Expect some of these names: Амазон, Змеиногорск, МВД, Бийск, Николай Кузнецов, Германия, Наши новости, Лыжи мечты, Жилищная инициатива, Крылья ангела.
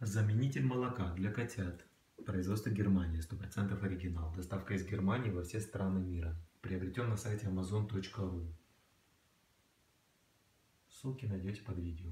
Заменитель молока для котят. Производство Германия, 100% оригинал. Доставка из Германии во все страны мира. Приобретен на сайте amazon.ru. Ссылки найдете под видео.